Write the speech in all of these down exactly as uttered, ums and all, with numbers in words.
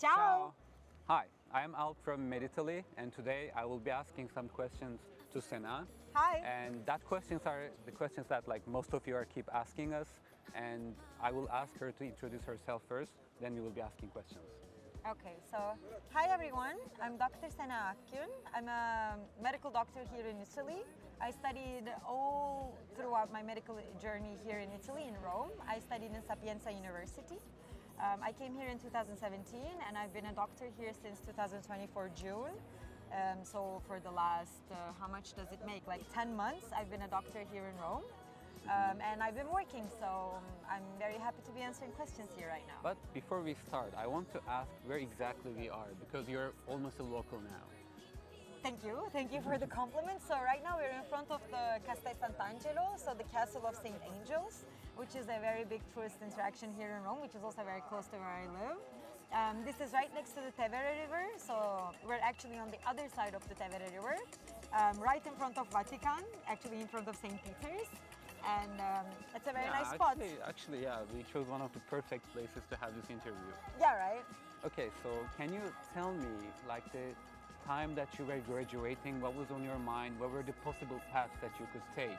Ciao! Ciao. Hi, I'm Alp from MedItaly, and today I will be asking some questions to Sena. Hi! And that questions are the questions that like most of you are keep asking us, and I will ask her to introduce herself first, then we will be asking questions. Okay, so hi everyone, I'm Doctor Sena Akkün. I'm a medical doctor here in Italy. I studied all throughout my medical journey here in Italy, in Rome. I studied in Sapienza University. Um, I came here in two thousand seventeen and I've been a doctor here since two thousand twenty-four June. Um, so for the last, uh, how much does it make, like ten months I've been a doctor here in Rome. Um, and I've been working, so I'm very happy to be answering questions here right now. But before we start, I want to ask where exactly we are, because you're almost a local now. Thank you, thank you for the compliment. So right now we're in front of the Castel Sant'Angelo, so the Castle of Saint Angels, which is a very big tourist attraction here in Rome, which is also very close to where I live. Um, this is right next to the Tevere River, so we're actually on the other side of the Tevere River, um, right in front of Vatican, actually in front of Saint Peter's. And um, it's a very yeah, nice spot. Actually, actually, yeah, we chose one of the perfect places to have this interview. Yeah, right. Okay, so can you tell me, like, the time that you were graduating, what was on your mind? What were the possible paths that you could take?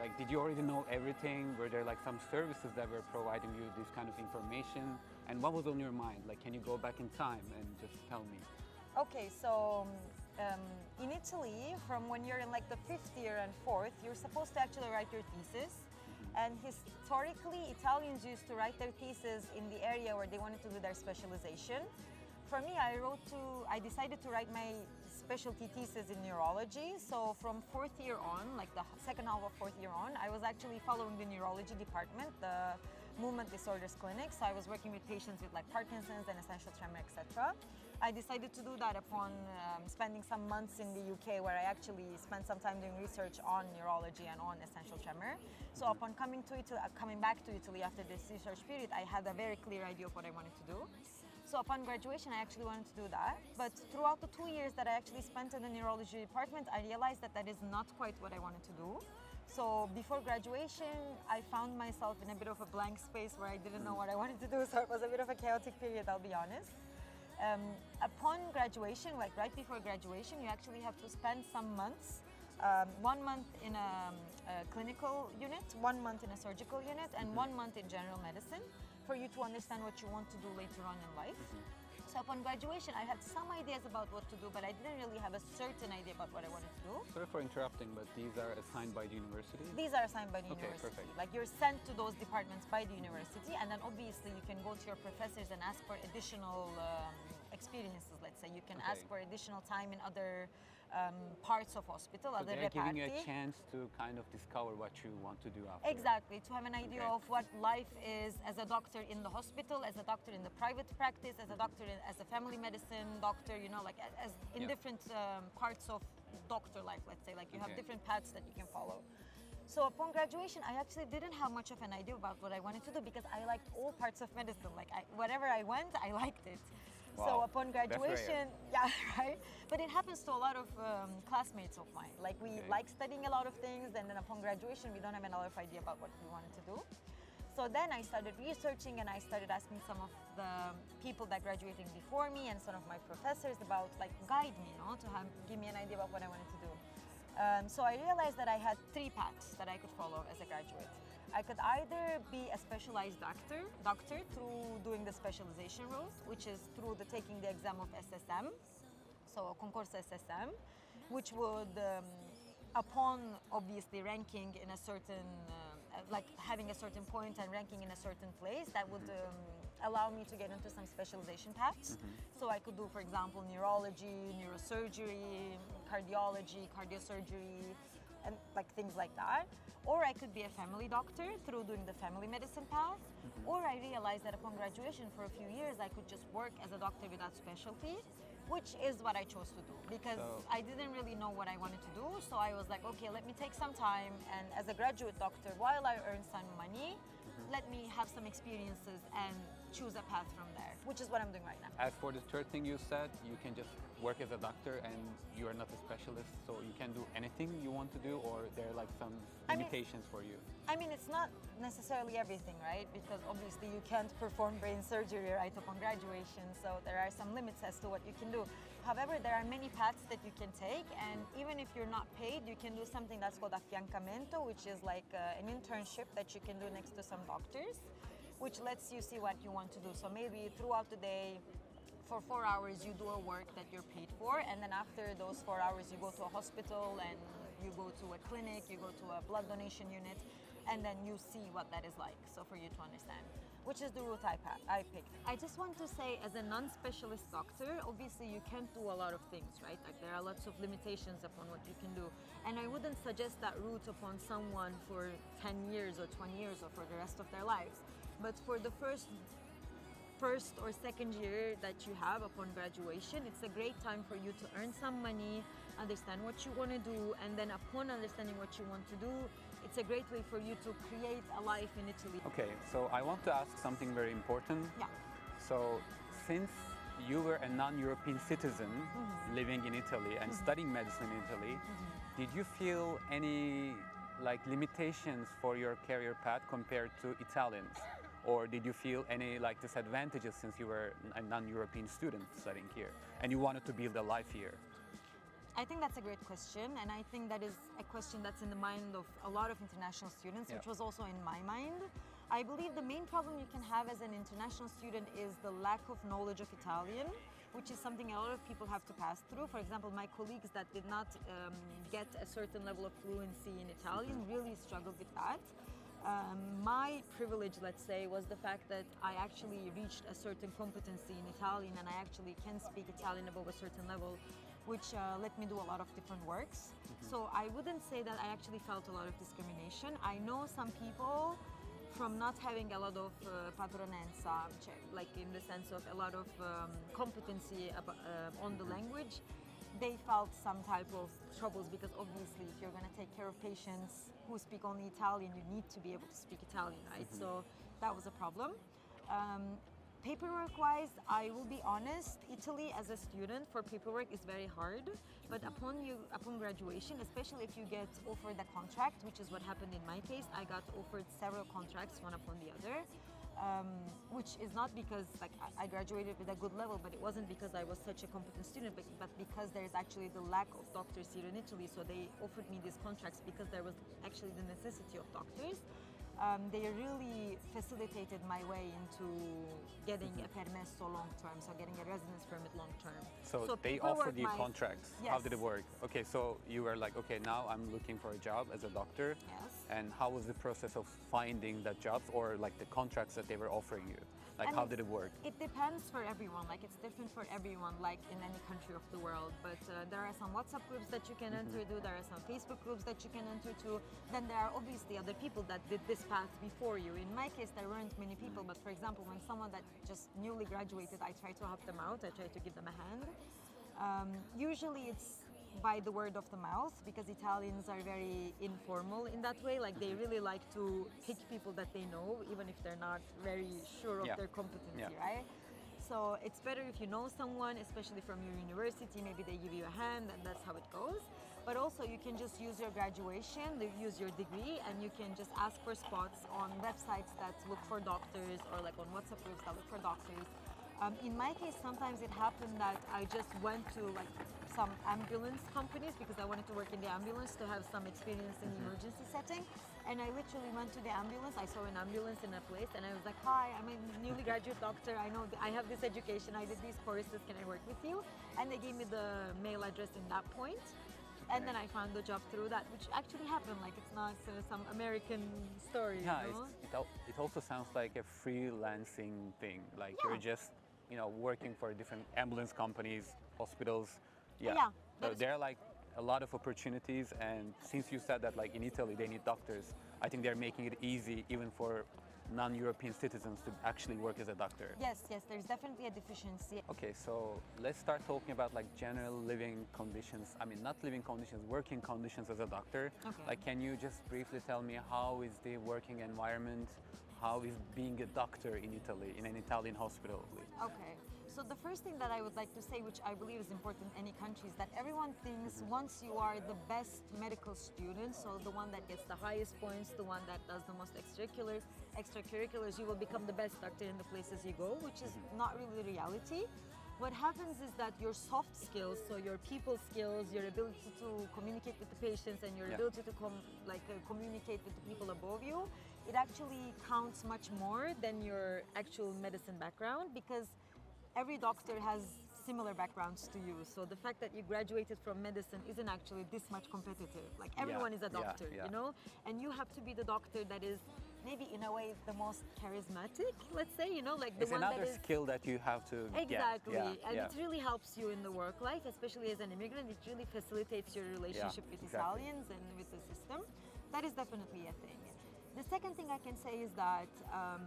Like, did you already know everything? Were there, like, some services that were providing you this kind of information? And what was on your mind? Like, can you go back in time and just tell me? Okay, so um, in Italy, from when you're in like the fifth year and fourth, you're supposed to actually write your thesis. And historically, Italians used to write their thesis in the area where they wanted to do their specialization. For me, I wrote to, I decided to write my specialty thesis in neurology. So from fourth year on, like the second half of fourth year on, I was actually following the neurology department, the movement disorders clinic. So I was working with patients with like Parkinson's and essential tremor, et cetera. I decided to do that upon um, spending some months in the U K, where I actually spent some time doing research on neurology and on essential tremor. So upon coming to Italy, coming back to Italy after this research period, I had a very clear idea of what I wanted to do. So upon graduation, I actually wanted to do that. But throughout the two years that I actually spent in the neurology department, I realized that that is not quite what I wanted to do. So before graduation, I found myself in a bit of a blank space where I didn't know what I wanted to do. So it was a bit of a chaotic period, I'll be honest. Um, upon graduation, like right before graduation, you actually have to spend some months. Um, one month in a, a clinical unit, one month in a surgical unit, and mm-hmm. one month in general medicine, for you to understand what you want to do later on in life. Mm-hmm. So upon graduation, I had some ideas about what to do, but I didn't really have a certain idea about what I wanted to do. Sorry for interrupting, but these are assigned by the university? These are assigned by the okay, university. Perfect. Like, you're sent to those departments by the university, and then obviously you can go to your professors and ask for additional um, experiences, let's say. You can okay. ask for additional time in other um, parts of hospital, so they're giving you a chance to kind of discover what you want to do after. Exactly, to have an idea okay. of what life is as a doctor in the hospital, as a doctor in the private practice, as a doctor in, as a family medicine doctor, you know, like as in yep. different um, parts of doctor life, let's say, like you okay. have different paths that you can follow. So upon graduation, I actually didn't have much of an idea about what I wanted to do, because I liked all parts of medicine. Like, I, wherever I went, I liked it. Wow. So upon graduation, yeah, right? But it happens to a lot of um, classmates of mine. Like, we okay. like studying a lot of things, and then upon graduation, we don't have another idea about what we wanted to do. So then I started researching, and I started asking some of the people that graduated before me and some of my professors about, like, guide me, you know, to have, give me an idea about what I wanted to do. Um, so I realized that I had three paths that I could follow as a graduate. I could either be a specialized doctor, doctor through doing the specialization route, which is through the taking the exam of S S M, so Concorso S S M, which would, um, upon obviously ranking in a certain, uh, like having a certain point and ranking in a certain place, that would um, allow me to get into some specialization paths. Mm-hmm. So I could do, for example, neurology, neurosurgery, cardiology, cardiosurgery, and like things like that. Or I could be a family doctor through doing the family medicine path. Mm-hmm. Or I realized that upon graduation, for a few years, I could just work as a doctor without specialty, which is what I chose to do, because so, I didn't really know what I wanted to do. So I was like, okay, let me take some time, and as a graduate doctor, while I earn some money, mm-hmm. let me have some experiences and choose a path from there, which is what I'm doing right now. As for the third thing you said, you can just work as a doctor and you are not a specialist, so you can do anything you want to do, or there are like some limitations I mean, for you? I mean, it's not necessarily everything, right? Because obviously you can't perform brain surgery right upon graduation, so there are some limits as to what you can do. However, there are many paths that you can take, and even if you're not paid, you can do something that's called affiancamento, which is like uh, an internship that you can do next to some doctors, which lets you see what you want to do. So maybe throughout the day, for four hours, you do a work that you're paid for, and then after those four hours, you go to a hospital, and you go to a clinic, you go to a blood donation unit, and then you see what that is like, so for you to understand, which is the route I, I picked. I just want to say, as a non-specialist doctor, obviously you can't do a lot of things, right? Like, there are lots of limitations upon what you can do. And I wouldn't suggest that route upon someone for ten years or twenty years or for the rest of their lives. But for the first first or second year that you have upon graduation, it's a great time for you to earn some money, understand what you want to do, and then upon understanding what you want to do, it's a great way for you to create a life in Italy. Okay, so I want to ask something very important. Yeah. So, since you were a non-European citizen mm-hmm. living in Italy and mm-hmm. studying medicine in Italy, mm-hmm. did you feel any like limitations for your career path compared to Italians? Or did you feel any like disadvantages since you were a non-European student studying here and you wanted to build a life here? I think that's a great question, and I think that is a question that's in the mind of a lot of international students, yeah. which was also in my mind. I believe the main problem you can have as an international student is the lack of knowledge of Italian, which is something a lot of people have to pass through. For example, my colleagues that did not um, get a certain level of fluency in Italian really struggled with that. Um, my privilege, let's say, was the fact that I actually reached a certain competency in Italian, and I actually can speak Italian above a certain level, which uh, let me do a lot of different works. Mm-hmm. So I wouldn't say that I actually felt a lot of discrimination. I know some people from not having a lot of uh, padronanza, like in the sense of a lot of um, competency about, uh, on the language, they felt some type of troubles, because obviously if you're going to take care of patients who speak only Italian, you need to be able to speak Italian, right? Mm-hmm. So that was a problem. Um, Paperwork-wise, I will be honest, Italy as a student for paperwork is very hard, but upon you, upon graduation, especially if you get offered a contract, which is what happened in my case, I got offered several contracts, one upon the other, um, which is not because like I graduated with a good level, but it wasn't because I was such a competent student, but, but because there is actually the lack of doctors here in Italy, so they offered me these contracts because there was actually the necessity of doctors. Um, they really facilitated my way into getting a permesso long-term, so getting a residence permit long-term. So, so they offered you my... contracts? Yes. How did it work? Okay, so you were like, okay, now I'm looking for a job as a doctor. Yes. And how was the process of finding that job, or like the contracts that they were offering you? Like, and how did it work? It depends for everyone. Like, it's different for everyone, like in any country of the world. But uh, there are some WhatsApp groups that you can mm-hmm. enter to. There are some Facebook groups that you can enter to. Then there are obviously other people that did this path before you. In my case, there weren't many people, but for example, when someone that just newly graduated, I try to help them out, I try to give them a hand. Um, usually it's by the word of the mouth, because Italians are very informal in that way, like they really like to pick people that they know, even if they're not very sure of yeah. their competency, yeah. right? So it's better if you know someone, especially from your university, maybe they give you a hand, and that's how it goes. But also you can just use your graduation, use your degree, and you can just ask for spots on websites that look for doctors, or like on WhatsApp groups that look for doctors. Um, in my case, sometimes it happened that I just went to like some ambulance companies, because I wanted to work in the ambulance to have some experience in the emergency setting. And I literally went to the ambulance, I saw an ambulance in a place, and I was like, hi, I'm a newly graduate doctor, I know I have this education, I did these courses, can I work with you? And they gave me the mail address in that point. And then I found the job through that, which actually happened. Like, it's not uh, some American story. Yeah, you know? it, al it also sounds like a freelancing thing. Like yeah. you're just, you know, working for different ambulance companies, hospitals. Yeah. yeah so there are like a lot of opportunities, and since you said that like in Italy they need doctors, I think they're making it easy even for non-European citizens to actually work as a doctor. Yes, yes, there's definitely a deficiency. Okay, so let's start talking about like general living conditions. I mean, not living conditions, working conditions as a doctor. Okay. Like, can you just briefly tell me how is the working environment? how is being a doctor in Italy, in an Italian hospital at least. Okay, so the first thing that I would like to say, which I believe is important in any country, is that everyone thinks once you are the best medical student, so the one that gets the highest points, the one that does the most extracurriculars, extracurriculars, you will become the best doctor in the places you go, which is not really reality. What happens is that your soft skills, so your people skills, your ability to communicate with the patients and your yeah. ability to com like uh, communicate with the people above you, it actually counts much more than your actual medicine background, because every doctor has similar backgrounds to you. So the fact that you graduated from medicine isn't actually this much competitive. Like everyone yeah, is a doctor, yeah, yeah. you know? And you have to be the doctor that is maybe in a way the most charismatic, let's say, you know, like the it's one that is... It's another skill that you have to Exactly. get. Yeah, and yeah. it really helps you in the work life, especially as an immigrant. It really facilitates your relationship yeah, with exactly. Italians and with the system. That is definitely a thing. The second thing I can say is that um,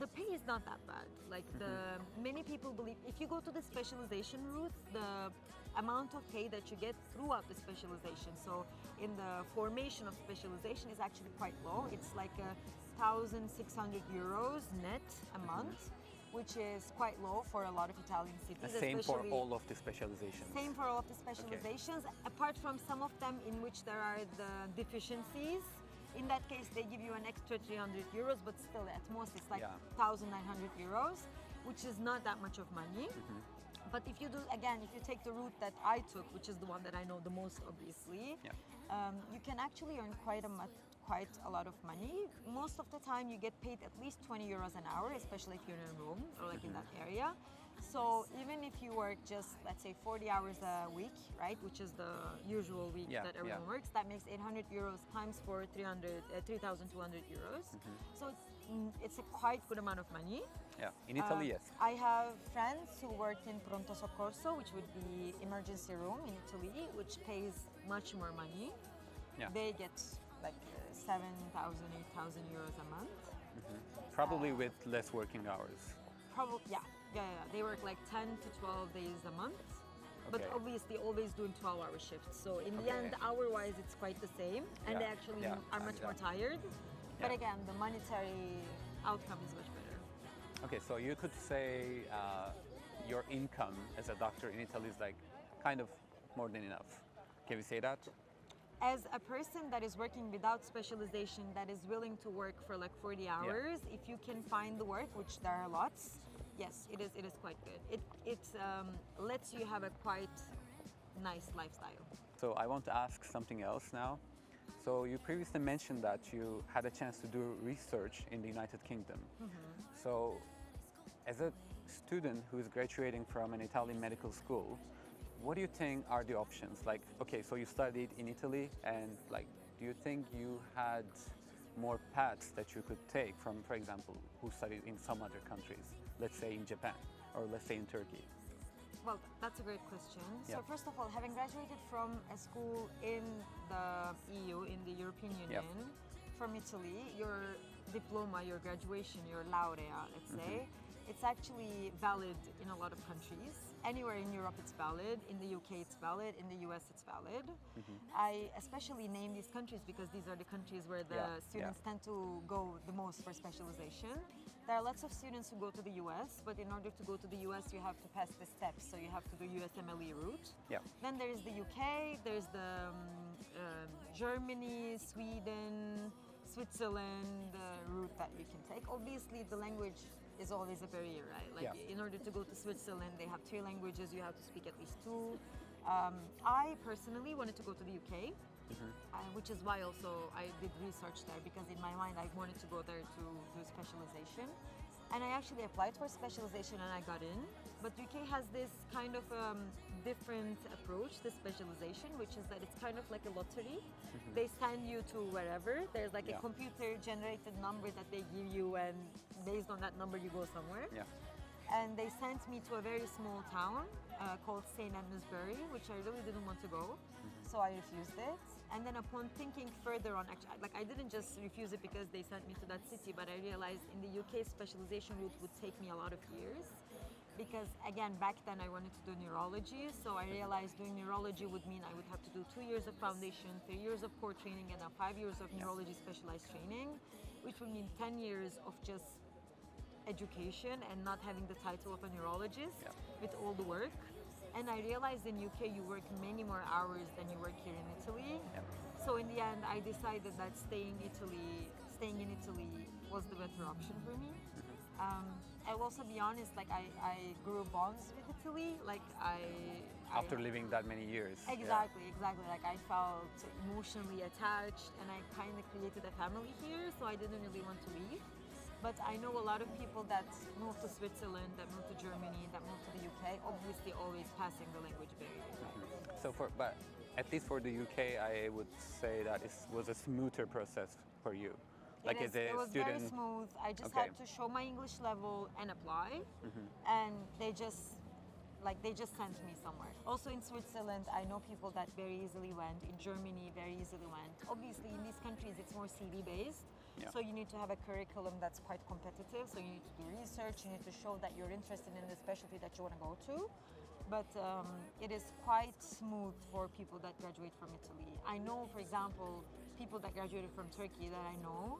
the pay is not that bad. Like the many people believe if you go to the specialization route, the amount of pay that you get throughout the specialization, so in the formation of specialization, is actually quite low. It's like a one thousand six hundred euros net a month, which is quite low for a lot of Italian cities. The same for all of the specializations? Same for all of the specializations, okay. apart from some of them in which there are the deficiencies. In that case, they give you an extra three hundred euros, but still at most it's like yeah. one thousand nine hundred euros, which is not that much of money. Mm-hmm. But if you do, again, if you take the route that I took, which is the one that I know the most, obviously, yeah. um, you can actually earn quite a much, quite a lot of money. Most of the time you get paid at least twenty euros an hour, especially if you're in Rome or like mm-hmm. in that area. So even if you work just, let's say, forty hours a week, right, which is the usual week yeah, that everyone yeah. works, that makes eight hundred euros times for three thousand two hundred euros. Mm-hmm. So it's, it's a quite good amount of money. Yeah, in Italy, uh, yes. I have friends who work in Pronto Socorso, which would be emergency room in Italy, which pays much more money. Yeah. They get like uh, seven thousand, eight thousand euros a month. Mm-hmm. Probably uh, with less working hours. Probably, yeah. Yeah, yeah, they work like ten to twelve days a month, okay. but obviously always doing twelve hour shifts. So in the okay. end, hour-wise, it's quite the same, and yeah. they actually yeah. are much yeah. more tired. Yeah. But again, the monetary outcome is much better. Okay, so you could say uh, your income as a doctor in Italy is like kind of more than enough. Can we say that? As a person that is working without specialization, that is willing to work for like forty hours, yeah. if you can find the work, which there are lots, yes, it is. It is quite good. It it um, lets you have a quite nice lifestyle. So I want to ask something else now. So you previously mentioned that you had a chance to do research in the United Kingdom. Mm-hmm. So as a student who is graduating from an Italian medical school, what do you think are the options? Like, okay, so you studied in Italy, and like, do you think you had more paths that you could take from, for example, who studied in some other countries, let's say in Japan, or let's say in Turkey? Well, that's a great question. Yeah. So first of all, having graduated from a school in the E U, in the European Union, yeah. from Italy, your diploma, your graduation, your laurea, let's mm-hmm. say, it's actually valid in a lot of countries. Anywhere in Europe it's valid, in the U K it's valid, in the U S it's valid. Mm-hmm. I especially name these countries because these are the countries where the yeah, students yeah. tend to go the most for specialization. There are lots of students who go to the U S, but in order to go to the U S you have to pass the steps, so you have to do U S M L E route. Yeah. Then there is the U K, there's the um, uh, Germany, Sweden, Switzerland, the route that you can take. Obviously the language is always a barrier, right? Like yeah. in order to go to Switzerland they have three languages, you have to speak at least two. Um, I personally wanted to go to the U K, mm-hmm. uh, which is why also I did research there, because in my mind I wanted to go there to do specialization. And I actually applied for specialization and I got in. But U K has this kind of um, different approach to specialization, which is that it's kind of like a lottery. Mm-hmm. They send you to wherever. There's like yeah. a computer-generated number that they give you, and based on that number you go somewhere. Yeah. And they sent me to a very small town uh, called Saint Edmundsbury, which I really didn't want to go, so I refused it. And then upon thinking further on, actually, like I didn't just refuse it because they sent me to that city, but I realized in the U K specialization route would take me a lot of years. Because again, back then I wanted to do neurology, so I realized doing neurology would mean I would have to do two years of foundation, three years of core training, and then five years of neurology specialized training. which would mean ten years of just education and not having the title of a neurologist, yeah, with all the work. And I realized in U K you work many more hours than you work here in Italy. Yeah. So in the end, I decided that staying Italy, staying in Italy was the better option for me. Mm-hmm. um, I'll also be honest, like I, I grew bonds with Italy. Like I after I, living that many years. Exactly, yeah. exactly. Like I felt emotionally attached, and I kind of created a family here, so I didn't really want to leave. But I know a lot of people that moved to Switzerland, that moved to Germany, that moved to the U K, obviously always passing the language barrier. Mm-hmm. So for, but at least for the U K, I would say that it was a smoother process for you. Like it, is, as a it was student... very smooth. I just okay. had to show my English level and apply. Mm-hmm. And they just, like they just sent me somewhere. Also in Switzerland, I know people that very easily went. In Germany, very easily went. Obviously in these countries, it's more C V based. Yeah. So you need to have a curriculum that's quite competitive. So you need to do research, you need to show that you're interested in the specialty that you want to go to. But um, it is quite smooth for people that graduate from Italy. I know, for example, people that graduated from Turkey that I know,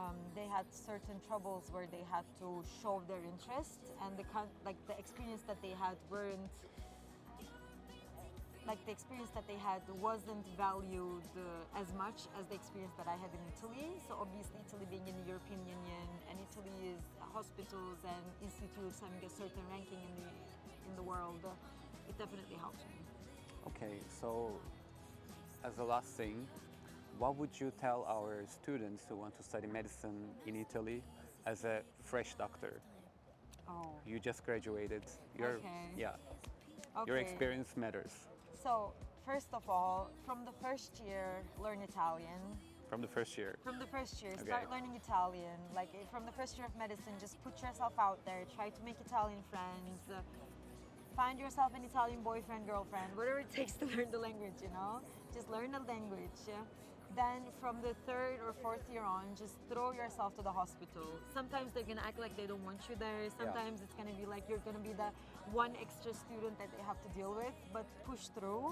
Um, they had certain troubles where they had to show their interest, and the like the experience that they had weren't like the experience that they had wasn't valued uh, as much as the experience that I had in Italy. So obviously, Italy being in the European Union, and Italy is hospitals and institutes having a certain ranking in the in the world, uh, it definitely helped me. Okay, so as the last thing, what would you tell our students who want to study medicine in Italy as a fresh doctor? Oh. You just graduated. Your, okay. Yeah. Okay. Your experience matters. So, first of all, from the first year, learn Italian. From the first year? From the first year. Okay. Start learning Italian. Like, from the first year of medicine, just put yourself out there. Try to make Italian friends. Find yourself an Italian boyfriend, girlfriend, whatever it takes to learn the language, you know? Just learn the language. Then from the third or fourth year on, just throw yourself to the hospital. Sometimes they're gonna act like they don't want you there. Sometimes yeah. it's gonna be like you're gonna be the one extra student that they have to deal with, but push through,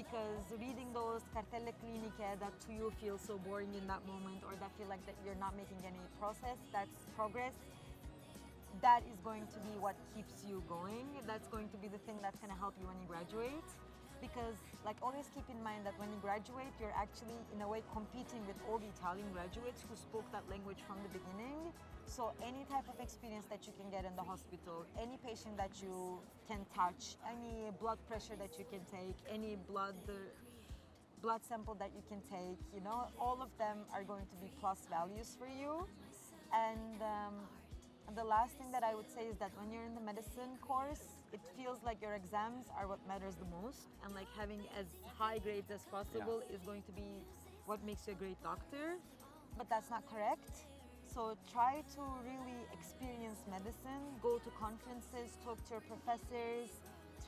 because reading those cartelle cliniche that to you feel so boring in that moment, or that feel like that you're not making any process, that's progress. That is going to be what keeps you going. That's going to be the thing that's going to help you when you graduate. Because, like, always keep in mind that when you graduate, you're actually, in a way, competing with all the Italian graduates who spoke that language from the beginning. So any type of experience that you can get in the hospital, any patient that you can touch, any blood pressure that you can take, any blood blood sample that you can take, you know, all of them are going to be plus values for you. And um, And the last thing that I would say is that when you're in the medicine course, it feels like your exams are what matters the most, and like having as high grades as possible yeah. is going to be what makes you a great doctor. But that's not correct. So try to really experience medicine, go to conferences, talk to your professors,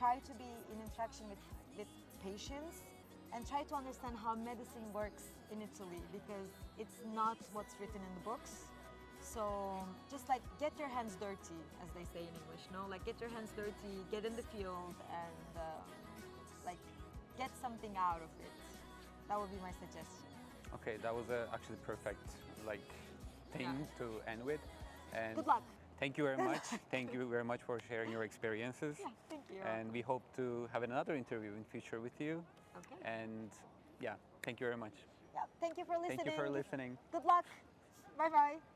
try to be in interaction with, with patients, and try to understand how medicine works in Italy, because it's not what's written in the books. So just like get your hands dirty, as they say in English, no? Like get your hands dirty, get in the field, and uh, like get something out of it. That would be my suggestion. Okay, that was a actually perfect like thing yeah. to end with. And good luck. Thank you very much. Thank you very much for sharing your experiences. Yeah, thank you. And we hope to have another interview in future with you. Okay. And yeah, thank you very much. Yeah, thank you for listening. Thank you for listening. Good luck. Bye bye.